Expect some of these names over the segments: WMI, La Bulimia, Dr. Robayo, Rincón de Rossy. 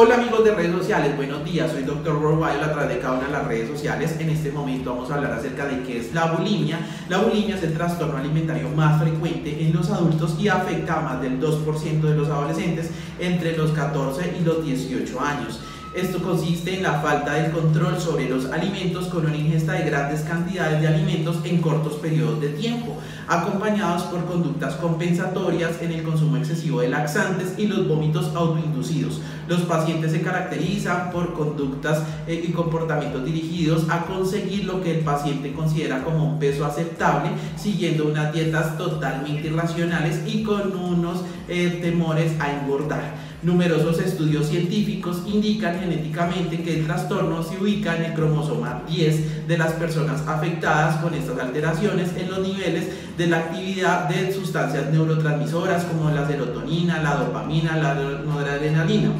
Hola amigos de redes sociales, buenos días, soy Dr. Robayo a través de cada una de las redes sociales. En este momento vamos a hablar acerca de qué es la bulimia. La bulimia es el trastorno alimentario más frecuente en los adultos y afecta a más del 2% de los adolescentes entre los 14 y los 18 años. Esto consiste en la falta de control sobre los alimentos con una ingesta de grandes cantidades de alimentos en cortos periodos de tiempo, acompañados por conductas compensatorias en el consumo excesivo de laxantes y los vómitos autoinducidos. Los pacientes se caracterizan por conductas y comportamientos dirigidos a conseguir lo que el paciente considera como un peso aceptable, siguiendo unas dietas totalmente irracionales y con unos temores a engordar. Numerosos estudios científicos indican genéticamente que el trastorno se ubica en el cromosoma 10 de las personas afectadas con estas alteraciones en los niveles de la actividad de sustancias neurotransmisoras como la serotonina, la dopamina, la noradrenalina.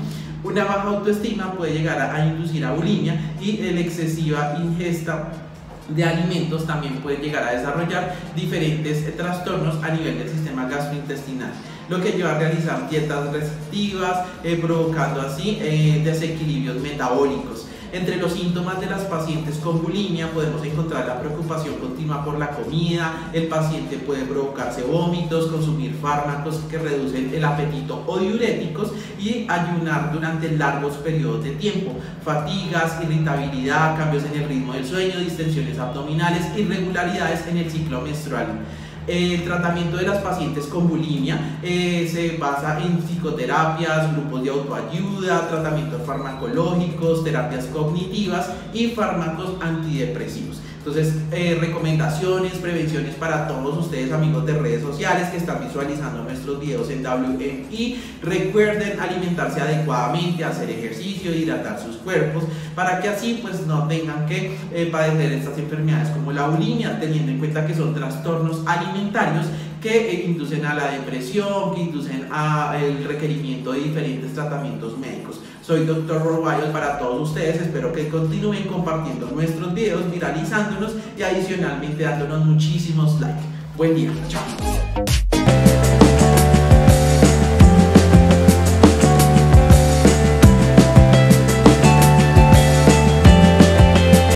Una baja autoestima puede llegar a inducir a bulimia y la excesiva ingesta de alimentos también puede llegar a desarrollar diferentes trastornos a nivel del sistema gastrointestinal, lo que lleva a realizar dietas restrictivas, provocando así desequilibrios metabólicos. Entre los síntomas de las pacientes con bulimia podemos encontrar la preocupación continua por la comida, el paciente puede provocarse vómitos, consumir fármacos que reducen el apetito o diuréticos y ayunar durante largos periodos de tiempo, fatigas, irritabilidad, cambios en el ritmo del sueño, distensiones abdominales, irregularidades en el ciclo menstrual. El tratamiento de las pacientes con bulimia se basa en psicoterapias, grupos de autoayuda, tratamientos farmacológicos, terapias cognitivas y fármacos antidepresivos. Entonces, recomendaciones, prevenciones para todos ustedes amigos de redes sociales que están visualizando nuestros videos en WMI. Recuerden alimentarse adecuadamente, hacer ejercicio, hidratar sus cuerpos para que así pues no tengan que padecer estas enfermedades como la bulimia, teniendo en cuenta que son trastornos alimentarios que inducen a la depresión, que inducen al requerimiento de diferentes tratamientos médicos. Soy Dr. Robayo para todos ustedes, espero que continúen compartiendo nuestros videos, viralizándonos y adicionalmente dándonos muchísimos likes. Buen día, chao.